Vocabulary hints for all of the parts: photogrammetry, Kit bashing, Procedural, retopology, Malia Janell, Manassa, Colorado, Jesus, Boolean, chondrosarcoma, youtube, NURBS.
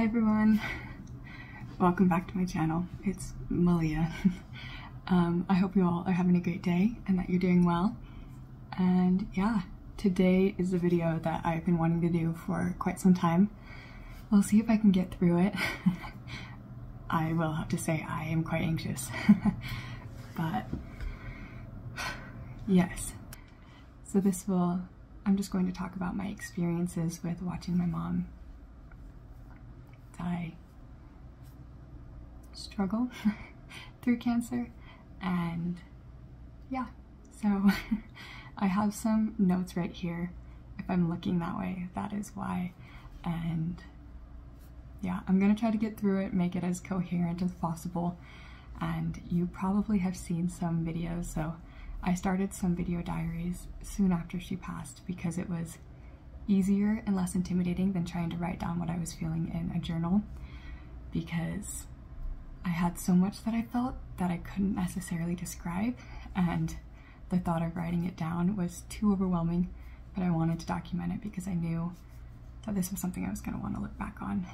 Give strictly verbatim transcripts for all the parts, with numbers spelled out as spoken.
Hi everyone, welcome back to my channel. It's Malia. um, I hope you all are having a great day and that you're doing well. And yeah, today is the video that I've been wanting to do for quite some time. We'll see if I can get through it. I will have to say I am quite anxious. But yes, so this will, I'm just going to talk about my experiences with watching my mom I struggle through cancer. And yeah, so I have some notes right here. If I'm looking that way, that is why. And yeah, I'm gonna try to get through it, make it as coherent as possible. And you probably have seen some videos. So I started some video diaries soon after she passed because it was easier and less intimidating than trying to write down what I was feeling in a journal, because I had so much that I felt that I couldn't necessarily describe, and the thought of writing it down was too overwhelming. But I wanted to document it because I knew that this was something I was going to want to look back on.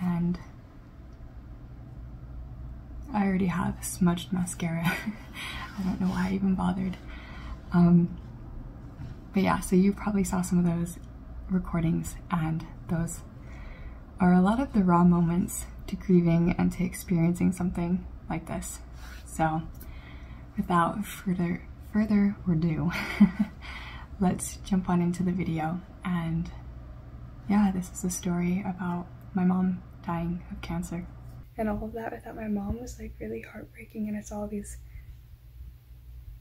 And I already have smudged mascara. I don't know why I even bothered. Um, but yeah, so you probably saw some of those recordings, and those are a lot of the raw moments to grieving and to experiencing something like this. So without further further ado, let's jump on into the video. And yeah, this is a story about my mom dying of cancer. And all of that without my mom was like really heartbreaking, and it's all these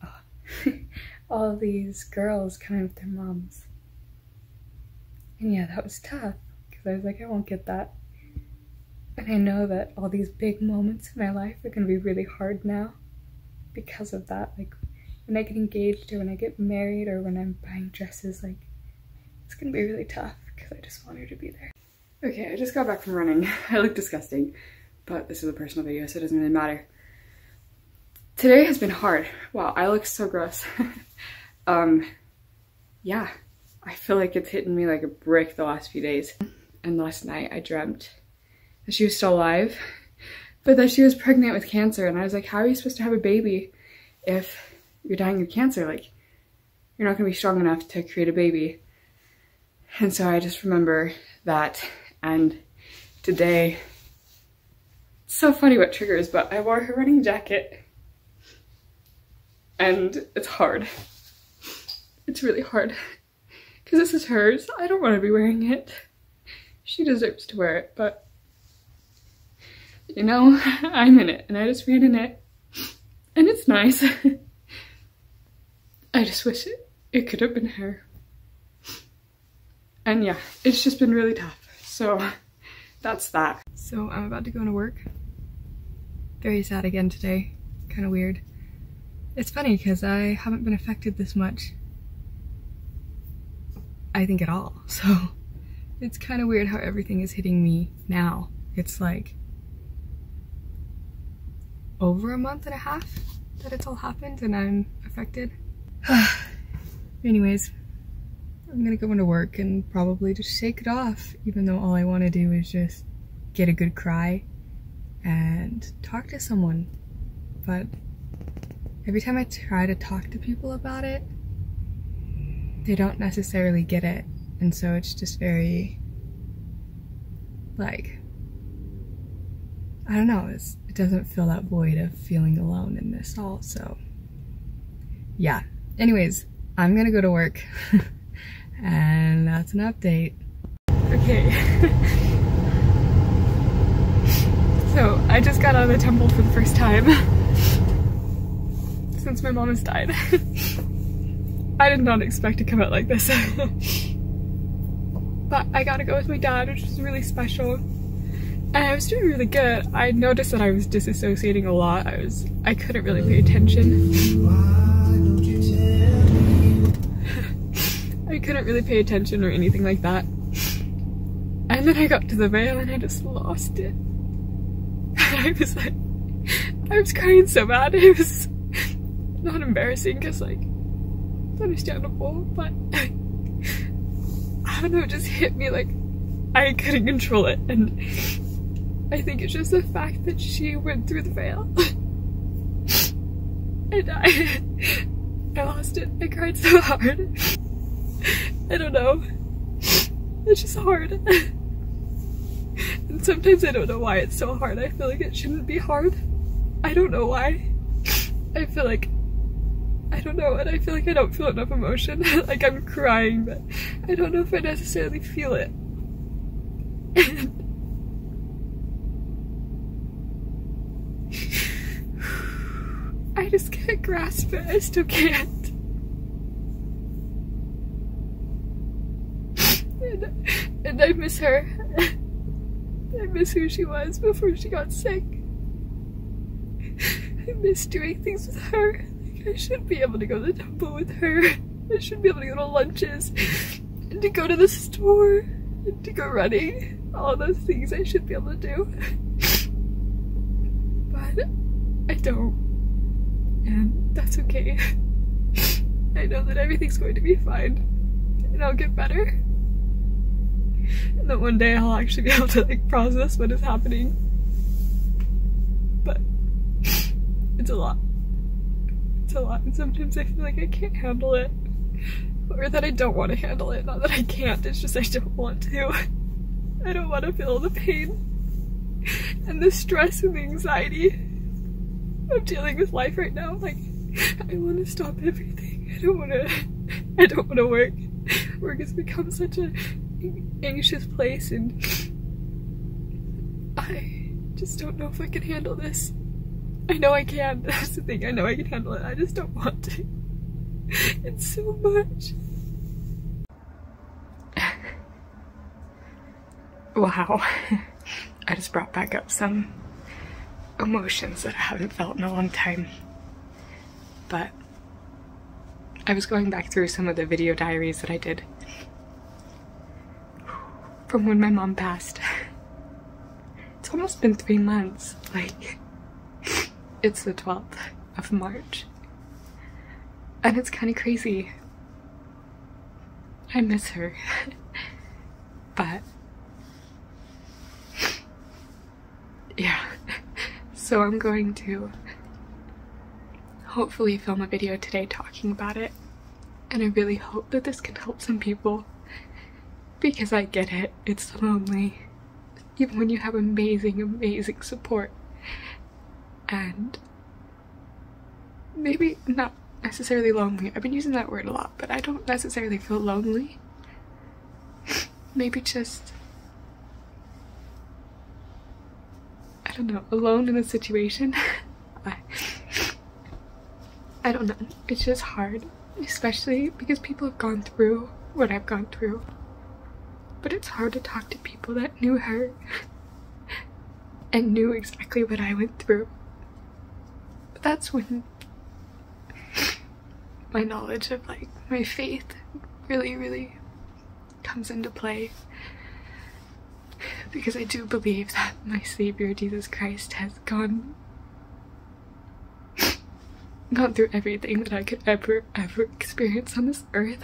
oh, all these girls coming with their moms. And yeah, that was tough, because I was like, I won't get that. And I know that all these big moments in my life are going to be really hard now because of that. Like, when I get engaged or when I get married or when I'm buying dresses, like, it's going to be really tough because I just want her to be there. Okay, I just got back from running. I look disgusting, but this is a personal video, so it doesn't really matter. Today has been hard. Wow, I look so gross. um, yeah. I feel like it's hitting me like a brick the last few days. And last night I dreamt that she was still alive, but that she was pregnant with cancer. And I was like, how are you supposed to have a baby if you're dying of cancer? Like, you're not gonna be strong enough to create a baby. And so I just remember that. And today, it's so funny what triggers, but I wore her running jacket. And it's hard. It's really hard. Because this is hers. I don't want to be wearing it. She deserves to wear it, but you know, I'm in it, and I just ran in it, and it's nice. I just wish it, it could have been her. And yeah, it's just been really tough, so that's that. So I'm about to go into work. Very sad again today. Kind of weird. It's funny because I haven't been affected this much, I think, at all. So it's kind of weird how everything is hitting me now. It's like over a month and a half that it's all happened and I'm affected. Anyways, I'm gonna go into work and probably just shake it off, even though all I want to do is just get a good cry and talk to someone. But every time I try to talk to people about it, they don't necessarily get it, and so it's just very, like, I don't know, it's, it doesn't fill that void of feeling alone in this all, so yeah. Anyways, I'm gonna go to work, and that's an update. Okay, so I just got out of the temple for the first time since my mom has died. I did not expect to come out like this. But I got to go with my dad, which was really special. And I was doing really good. I noticed that I was disassociating a lot. I was, I couldn't really pay attention. Why don't you tell me? I couldn't really pay attention or anything like that. And then I got to the veil and I just lost it. I was like, I was crying so bad. It was not embarrassing because, like, understandable, but I don't know, it just hit me like I couldn't control it, and I think it's just the fact that she went through the veil. And I, I lost it. I cried so hard. I don't know. It's just hard. And sometimes I don't know why it's so hard. I feel like it shouldn't be hard. I don't know why. I feel like, I don't know, and I feel like I don't feel enough emotion. Like I'm crying, but I don't know if I necessarily feel it. I just can't grasp it. I still can't. And, and I miss her. I miss who she was before she got sick. I miss doing things with her. Like, I should be able to go to the temple with her. I should be able to go to lunches, and to go to the store, and to go running. All those things I should be able to do. But I don't. And that's okay. I know that everything's going to be fine. And I'll get better. And that one day I'll actually be able to like process what is happening. But it's a lot. It's a lot, and sometimes I feel like I can't handle it. Or that I don't want to handle it. Not that I can't, it's just I don't want to. I don't want to feel the pain and the stress and the anxiety of dealing with life right now. Like, I want to stop everything. I don't want to, I don't want to work. Work has become such an anxious place, and I just don't know if I can handle this. I know I can, that's the thing, I know I can handle it, I just don't want to. It's so much. Wow. I just brought back up some emotions that I haven't felt in a long time. But I was going back through some of the video diaries that I did from when my mom passed. It's almost been three months, like, it's the twelfth of March. And it's kind of crazy. I miss her. But yeah, so I'm going to hopefully film a video today talking about it, and I really hope that this can help some people, because I get it, it's lonely, even when you have amazing, amazing support, and maybe not necessarily lonely. I've been using that word a lot, but I don't necessarily feel lonely. Maybe just, I don't know, alone in the situation. I, I don't know, it's just hard, especially because people have gone through what I've gone through, but it's hard to talk to people that knew her and knew exactly what I went through. But that's when my knowledge of like my faith really, really comes into play. Because I do believe that my Savior, Jesus Christ, has gone, gone through everything that I could ever, ever experience on this earth.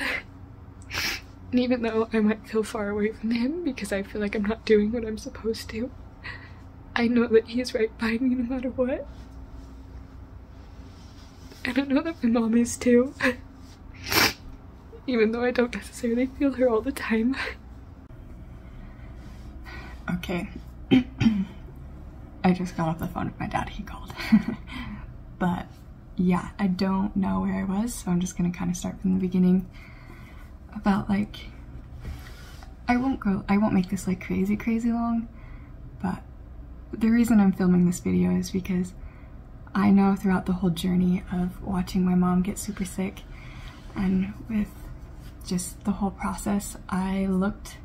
And even though I might feel far away from Him because I feel like I'm not doing what I'm supposed to, I know that He is right by me no matter what. And I know that my mom is too. Even though I don't necessarily feel her all the time. Okay, I just got off the phone with my dad, he called. But yeah, I don't know where I was, so I'm just gonna kind of start from the beginning about like, I won't go, I won't make this like crazy, crazy long, but the reason I'm filming this video is because I know throughout the whole journey of watching my mom get super sick and with just the whole process, I looked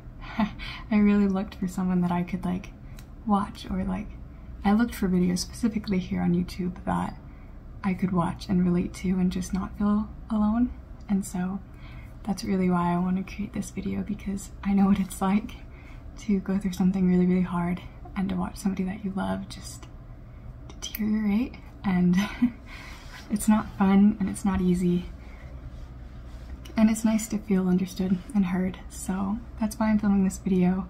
I really looked for someone that I could like watch, or like I looked for videos specifically here on YouTube that I could watch and relate to and just not feel alone. And so that's really why I want to create this video, because I know what it's like to go through something really, really hard and to watch somebody that you love just deteriorate, and it's not fun and it's not easy. And it's nice to feel understood and heard, so that's why I'm filming this video.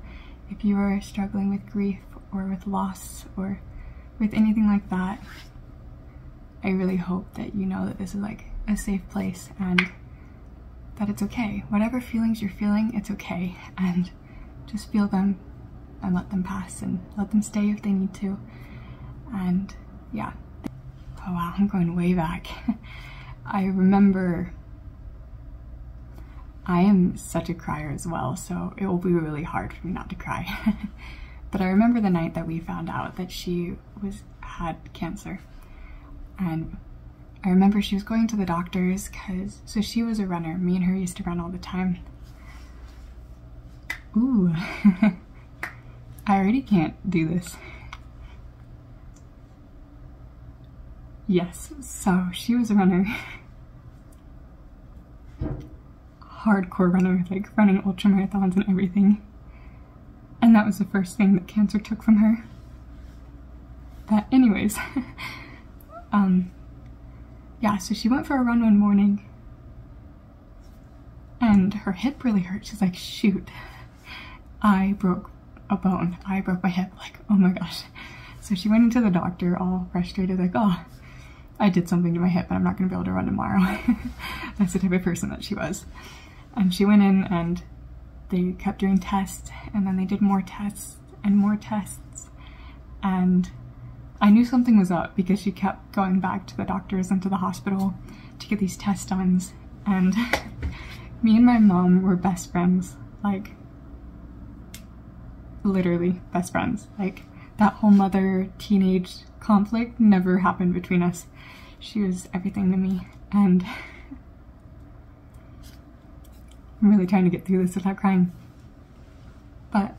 If you are struggling with grief or with loss or with anything like that, I really hope that you know that this is like a safe place and that it's okay. Whatever feelings you're feeling, it's okay, and just feel them and let them pass and let them stay if they need to. And yeah. Oh wow, I'm going way back. I remember, I am such a crier as well, so it will be really hard for me not to cry. But I remember the night that we found out that she was had cancer, and I remember she was going to the doctors because, so she was a runner. Me and her used to run all the time. Ooh, I already can't do this. Yes, so she was a runner. Hardcore runner, like running ultramarathons and everything. And that was the first thing that cancer took from her. But anyways, um, yeah, so she went for a run one morning and her hip really hurt. She's like, shoot, I broke a bone. I broke my hip, like, oh my gosh. So she went into the doctor all frustrated, like, oh, I did something to my hip and I'm not gonna be able to run tomorrow. That's the type of person that she was. And she went in and they kept doing tests, and then they did more tests and more tests. And I knew something was up because she kept going back to the doctors and to the hospital to get these tests done. And me and my mom were best friends, like literally best friends. Like that whole mother teenage conflict never happened between us. She was everything to me, and I'm really trying to get through this without crying. But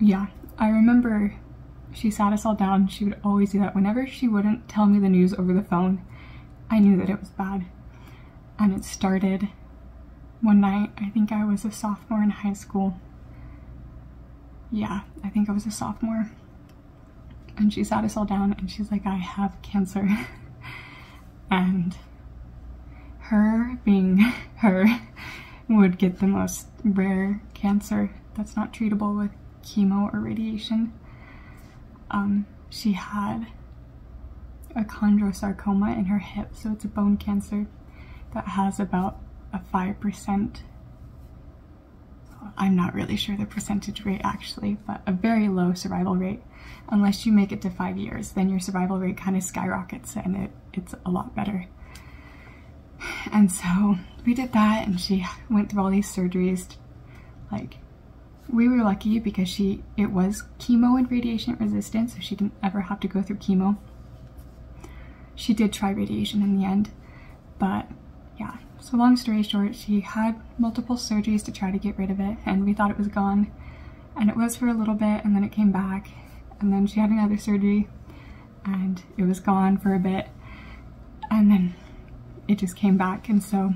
yeah, I remember she sat us all down. She would always do that. Whenever she wouldn't tell me the news over the phone, I knew that it was bad. And it started one night, I think I was a sophomore in high school. Yeah, I think I was a sophomore. And she sat us all down and she's like, I have cancer. And her being her would get the most rare cancer that's not treatable with chemo or radiation. Um, she had a chondrosarcoma in her hip, so it's a bone cancer that has about a five percent, I'm not really sure the percentage rate actually, but a very low survival rate. Unless you make it to five years, then your survival rate kind of skyrockets and it, it's a lot better. And so we did that, and she went through all these surgeries. To, like, we were lucky because she, it was chemo and radiation resistant, so she didn't ever have to go through chemo. She did try radiation in the end, but yeah. So long story short, she had multiple surgeries to try to get rid of it, and we thought it was gone, and it was for a little bit, and then it came back, and then she had another surgery and it was gone for a bit, and then it just came back. And so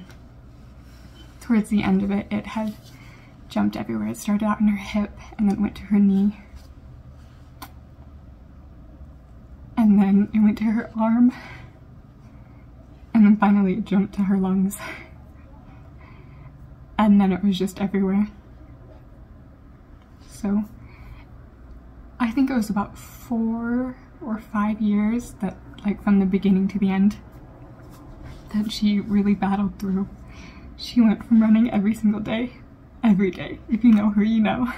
towards the end of it, it had jumped everywhere. It started out in her hip and then went to her knee, and then it went to her arm, and then finally it jumped to her lungs. And then it was just everywhere. So I think it was about four or five years that, like, from the beginning to the end, that she really battled through. She went from running every single day, every day, if you know her, you know,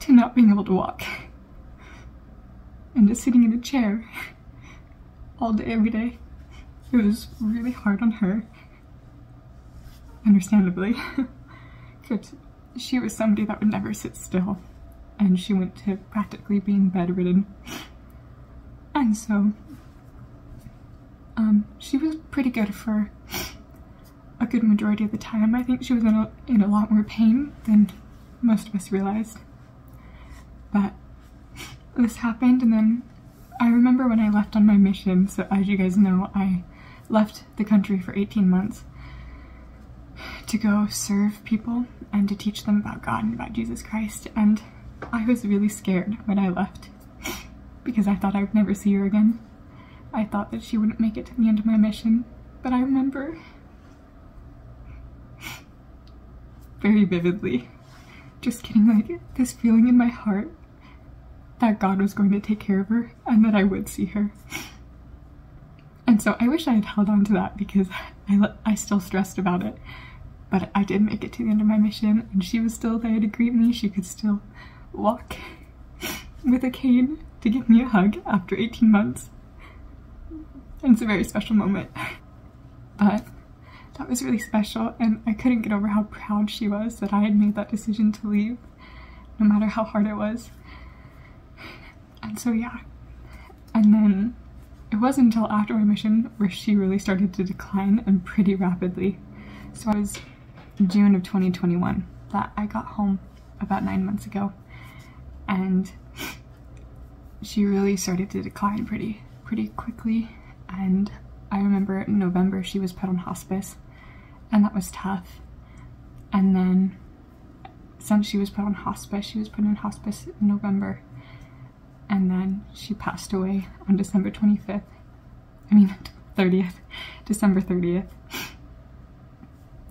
to not being able to walk and just sitting in a chair all day, every day. It was really hard on her, understandably, because she was somebody that would never sit still, and she went to practically being bedridden. And so, um, she was pretty good for a good majority of the time. I think she was in a, in a lot more pain than most of us realized. But this happened, and then I remember when I left on my mission, so as you guys know, I left the country for eighteen months to go serve people and to teach them about God and about Jesus Christ. And I was really scared when I left because I thought I would never see her again. I thought that she wouldn't make it to the end of my mission, but I remember very vividly just getting like this feeling in my heart that God was going to take care of her and that I would see her. And so I wish I had held on to that, because I, I still stressed about it. But I did make it to the end of my mission, and she was still there to greet me. She could still walk with a cane to give me a hug after eighteen months. And it's a very special moment. But that was really special, and I couldn't get over how proud she was that I had made that decision to leave, no matter how hard it was. And so yeah. And then it wasn't until after my mission where she really started to decline, and pretty rapidly. So it was June of twenty twenty-one that I got home about nine months ago, and she really started to decline pretty pretty quickly. And I remember in November she was put on hospice, and that was tough. And then since she was put on hospice, she was put in hospice in November, and then she passed away on December twenty-fifth, I mean thirtieth, December thirtieth.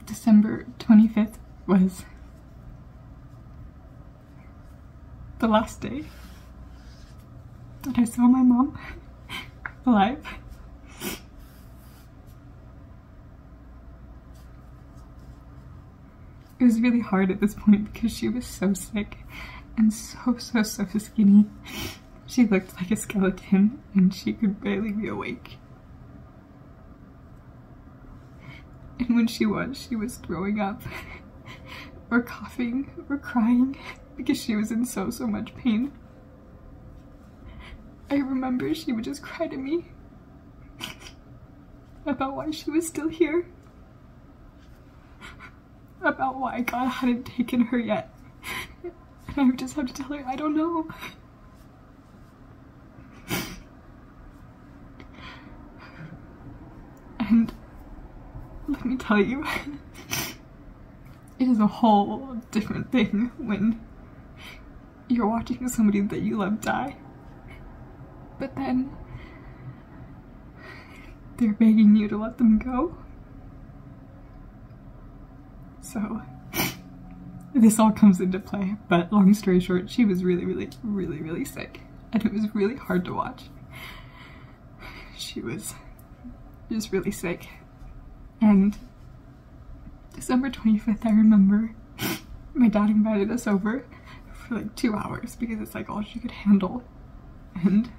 December twenty-fifth was the last day that I saw my mom alive. It was really hard at this point because she was so sick and so, so, so skinny. She looked like a skeleton, and she could barely be awake. And when she was, she was throwing up or coughing or crying because she was in so, so much pain. I remember she would just cry to me about why she was still here, about why God hadn't taken her yet. And I would just have to tell her, I don't know. And let me tell you, it is a whole different thing when you're watching somebody that you love die, but then they're begging you to let them go. So this all comes into play, but long story short, she was really, really, really, really sick, and it was really hard to watch. She was just really sick. And December twenty-fifth, I remember my dad invited us over for like two hours because it's like all she could handle. And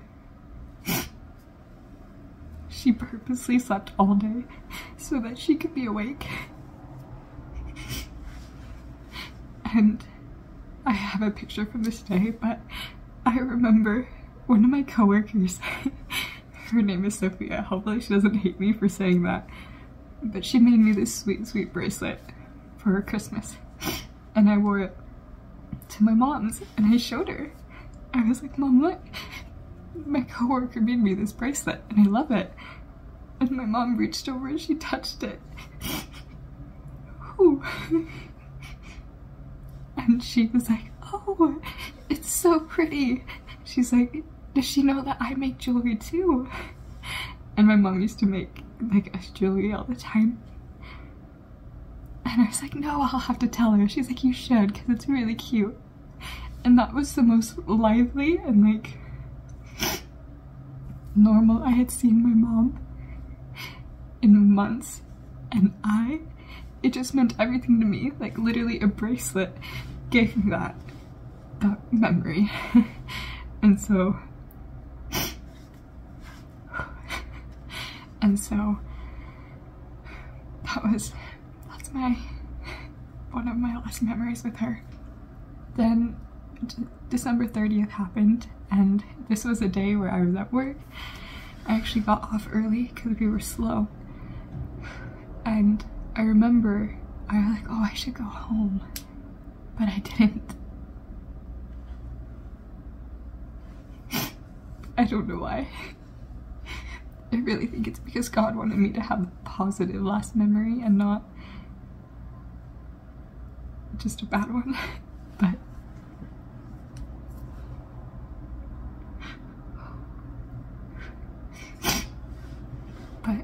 she purposely slept all day so that she could be awake. And I have a picture from this day, but I remember one of my coworkers, her name is Sophia, hopefully she doesn't hate me for saying that, but she made me this sweet, sweet bracelet for her Christmas, and I wore it to my mom's, and I showed her. I was like, Mom, look, my coworker made me this bracelet, and I love it. And my mom reached over and she touched it. Ooh. And she was like, oh, it's so pretty. She's like, does she know that I make jewelry too? And my mom used to make like us jewelry all the time, and I was like, no, I'll have to tell her. She's like, you should, because it's really cute. And that was the most lively and like normal I had seen my mom in months, and I it just meant everything to me. Like literally a bracelet gave me that that memory. and so And so that was, that's my, one of my last memories with her. Then December thirtieth happened, and this was a day where I was at work. I actually got off early because we were slow. And I remember I was like, oh, I should go home, but I didn't. I don't know why. I really think it's because God wanted me to have a positive last memory and not just a bad one. But but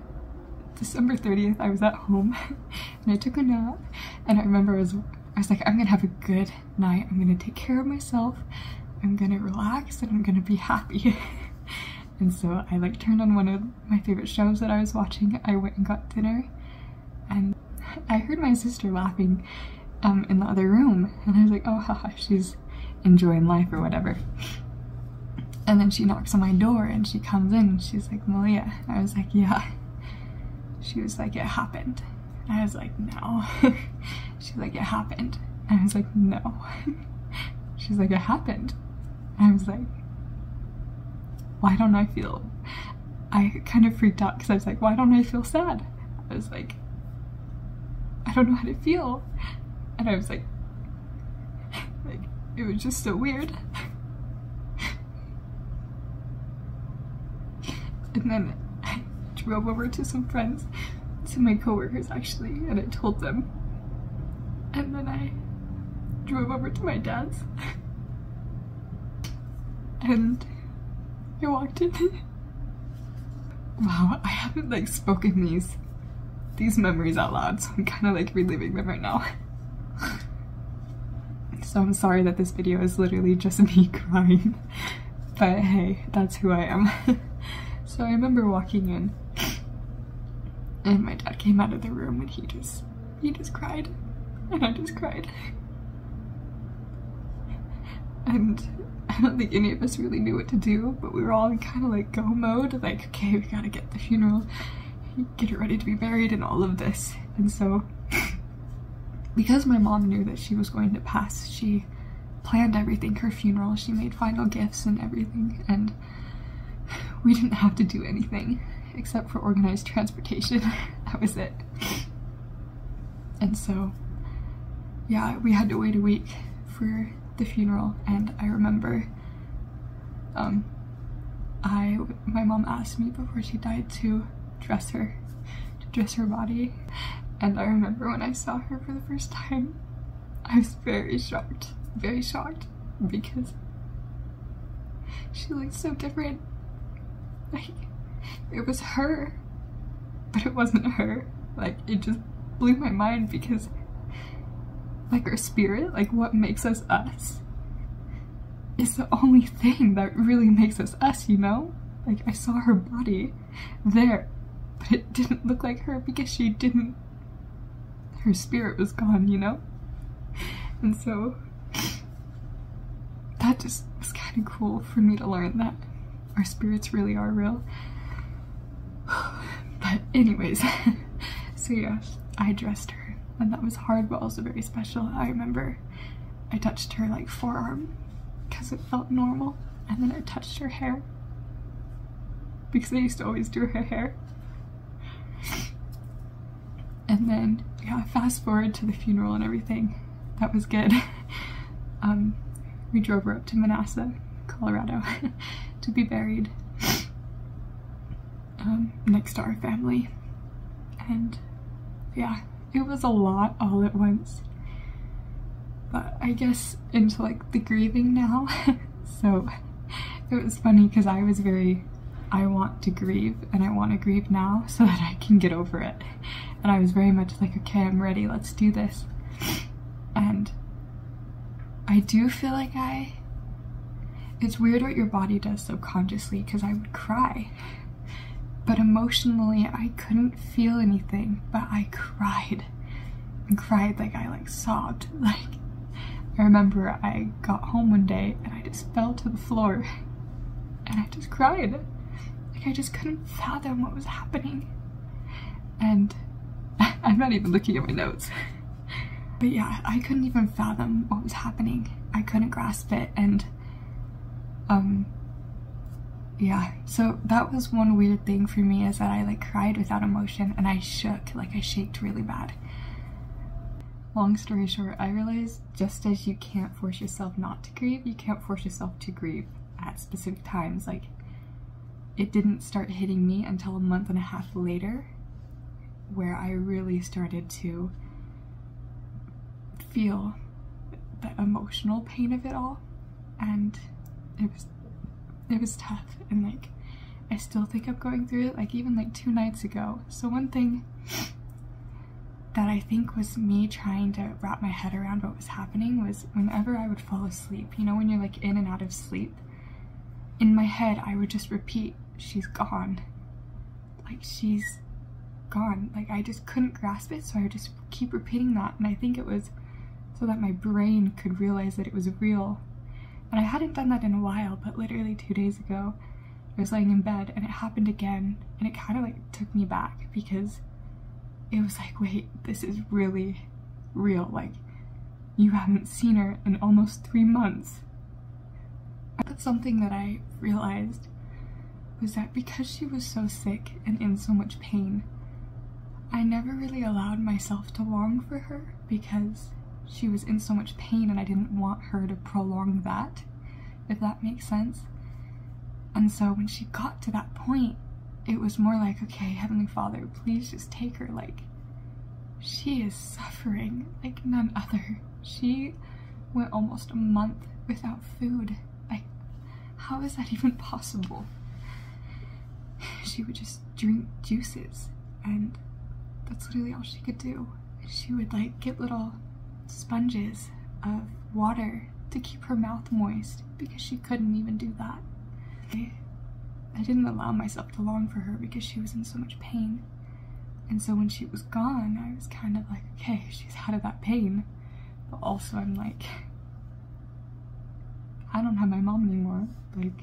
December thirtieth, I was at home and I took a nap, and I remember I was I was like, I'm gonna have a good night, I'm gonna take care of myself, I'm gonna relax, and I'm gonna be happy. And so I like turned on one of my favorite shows that I was watching, I went and got dinner, and I heard my sister laughing um, in the other room, and I was like, oh haha, she's enjoying life or whatever. And then she knocks on my door and she comes in and she's like, Malia. I was like, yeah. She was like, it happened. I was like, no. She's like, it happened. I was like, no. She's like, it happened. I was like, why don't I feel... I kind of freaked out because I was like, why don't I feel sad? I was like, I don't know how to feel. And I was like, like it was just so weird. And then I drove over to some friends, to my coworkers actually, and I told them. And then I drove over to my dad's, and I walked in. Wow, I haven't like spoken these these memories out loud, so I'm kind of like reliving them right now. So I'm sorry that this video is literally just me crying, but hey, that's who I am. So I remember walking in, and my dad came out of the room and he just, he just cried, and I just cried. And I don't think any of us really knew what to do, but we were all in kind of like go mode, like, okay, we gotta get the funeral, get it ready to be buried and all of this. And so, because my mom knew that she was going to pass, she planned everything, her funeral, she made final gifts and everything, and we didn't have to do anything except for organized transportation. That was it. And so, yeah, we had to wait a week for the funeral, and I remember um, I, my mom asked me before she died to dress her, to dress her body, and I remember when I saw her for the first time, I was very shocked, very shocked, because she looked so different. Like, it was her, but it wasn't her. Like, it just blew my mind, because like our spirit, like what makes us us, is the only thing that really makes us us, you know? Like, I saw her body there, but it didn't look like her because she didn't, her spirit was gone, you know? And so that just was kind of cool for me to learn that our spirits really are real. But anyways, so yeah, I dressed her, and that was hard but also very special. I remember I touched her like forearm because it felt normal, and then I touched her hair because I used to always do her hair. And then, yeah, fast forward to the funeral and everything. That was good. Um, we drove her up to Manassa, Colorado, to be buried um, next to our family. And yeah, it was a lot all at once, but I guess into like the grieving now. So it was funny because I was very, I want to grieve and I want to grieve now so that I can get over it, and I was very much like, okay, I'm ready, let's do this. And I do feel like I it's weird what your body does subconsciously, because I would cry, but emotionally I couldn't feel anything, but I cried and cried, like I like sobbed. Like, I remember I got home one day and I just fell to the floor and I just cried. Like, I just couldn't fathom what was happening, and I'm not even looking at my notes. But yeah, I couldn't even fathom what was happening. I couldn't grasp it. And Um, yeah, so that was one weird thing for me, is that I like cried without emotion, and I shook, like I shaked really bad. Long story short, I realized just as you can't force yourself not to grieve, you can't force yourself to grieve at specific times. Like, it didn't start hitting me until a month and a half later, where I really started to feel the emotional pain of it all, and It was, it was tough, and like, I still think I'm going through it, like even like two nights ago. So one thing that I think was me trying to wrap my head around what was happening was whenever I would fall asleep, you know, when you're like in and out of sleep, in my head I would just repeat, she's gone, like she's gone, like I just couldn't grasp it, so I would just keep repeating that, and I think it was so that my brain could realize that it was real. And I hadn't done that in a while, but literally two days ago I was laying in bed and it happened again, and it kind of like took me back because it was like, wait, this is really real, like you haven't seen her in almost three months. But something that I realized was that because she was so sick and in so much pain, I never really allowed myself to long for her because she was in so much pain and I didn't want her to prolong that, if that makes sense. And so when she got to that point, it was more like, okay, Heavenly Father, please just take her, like, she is suffering like none other. She went almost a month without food. Like, how is that even possible? She would just drink juices, and that's literally all she could do. She would like get little sponges of water to keep her mouth moist because she couldn't even do that. I didn't allow myself to long for her because she was in so much pain. And so when she was gone, I was kind of like, okay, she's out of that pain. But also I'm like, I don't have my mom anymore. Like,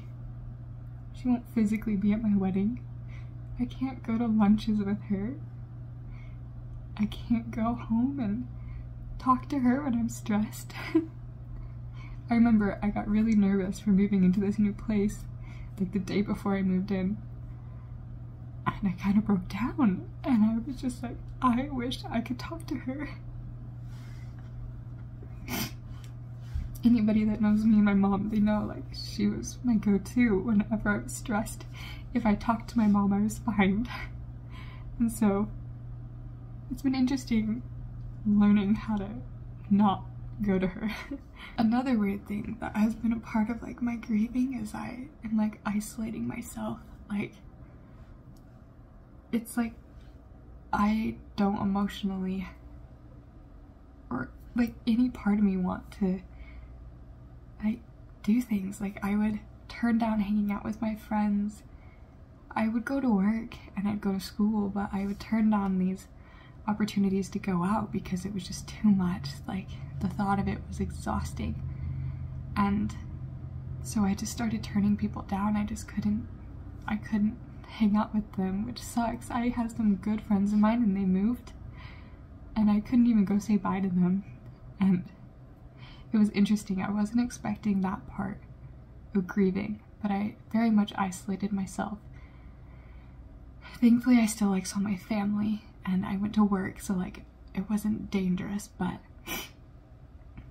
she won't physically be at my wedding. I can't go to lunches with her. I can't go home and talk to her when I'm stressed. I remember I got really nervous for moving into this new place, like the day before I moved in, and I kind of broke down, and I was just like, I wish I could talk to her. Anybody that knows me and my mom, they know, like, she was my go-to whenever I was stressed. If I talked to my mom, I was fine. And so it's been interesting learning how to not go to her. Another weird thing that has been a part of like my grieving is I am like isolating myself. Like, it's like I don't emotionally, or like any part of me want to like do things. Like, I would turn down hanging out with my friends. I would go to work and I'd go to school, but I would turn down these opportunities to go out because it was just too much. Like, the thought of it was exhausting, and so I just started turning people down. I just couldn't I couldn't hang out with them, which sucks. I had some good friends of mine and they moved, and I couldn't even go say bye to them, and it was interesting. I wasn't expecting that part of grieving, but I very much isolated myself. Thankfully, I still like saw my family and I went to work, so like it wasn't dangerous, but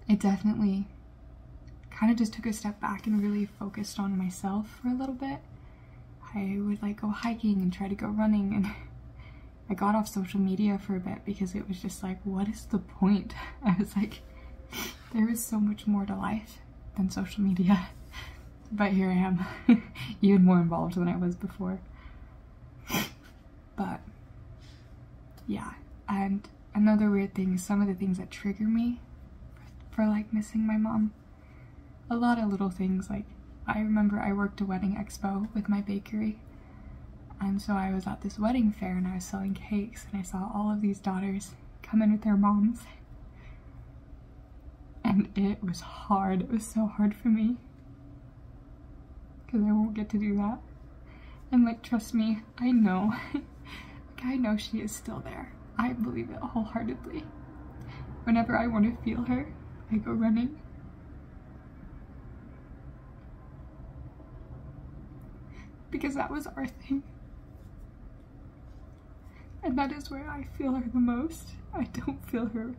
it definitely kind of just took a step back and really focused on myself for a little bit. I would like go hiking and try to go running, and I got off social media for a bit because it was just like, what is the point? I was like, there is so much more to life than social media, but here I am, even more involved than I was before. But yeah, and another weird thing is some of the things that trigger me for, for like missing my mom. A lot of little things. Like, I remember I worked a wedding expo with my bakery, and so I was at this wedding fair and I was selling cakes, and I saw all of these daughters come in with their moms, and it was hard. It was so hard for me because I won't get to do that. And like, trust me, I know. I know she is still there. I believe it wholeheartedly. Whenever I want to feel her, I go running. Because that was our thing. And that is where I feel her the most. I don't feel her.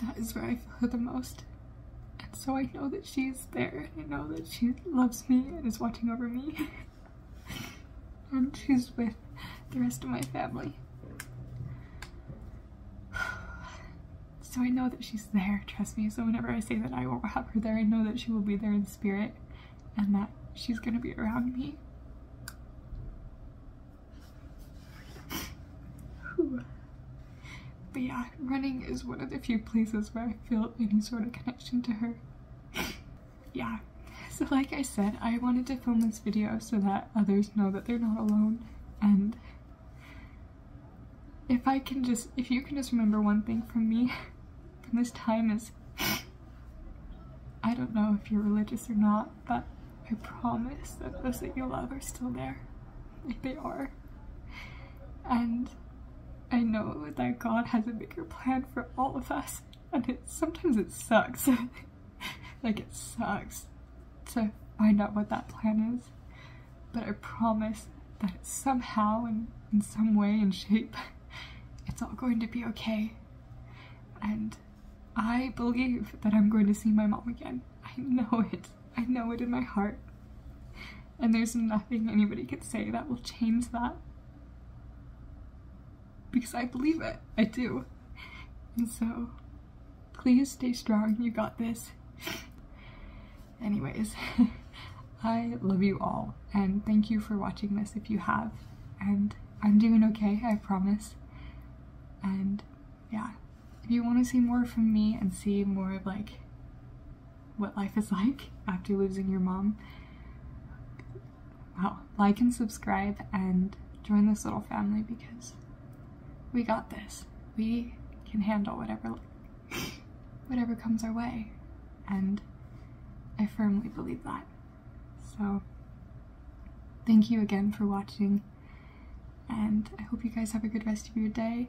That is where I feel her the most. And so I know that she is there. I know that she loves me and is watching over me. And she's with the rest of my family. So I know that she's there, trust me. So whenever I say that I won't have her there, I know that she will be there in spirit and that she's gonna be around me. But yeah, running is one of the few places where I feel any sort of connection to her. Yeah. So like I said, I wanted to film this video so that others know that they're not alone. And if I can just, if you can just remember one thing from me from this time is, I don't know if you're religious or not, but I promise that those that you love are still there. Like they are. And I know that God has a bigger plan for all of us, and it sometimes it sucks. Like it sucks to find out what that plan is, but I promise that it's somehow and in, in some way and shape it's all going to be okay. And I believe that I'm going to see my mom again. I know it. I know it in my heart, and there's nothing anybody can say that will change that, because I believe it. I do. And so please stay strong. You got this. Anyways, I love you all, and thank you for watching this if you have, and I'm doing okay, I promise. And yeah, if you want to see more from me and see more of like what life is like after losing your mom, well, like and subscribe and join this little family, because we got this. We can handle whatever whatever comes our way, and I firmly believe that. So thank you again for watching, and I hope you guys have a good rest of your day,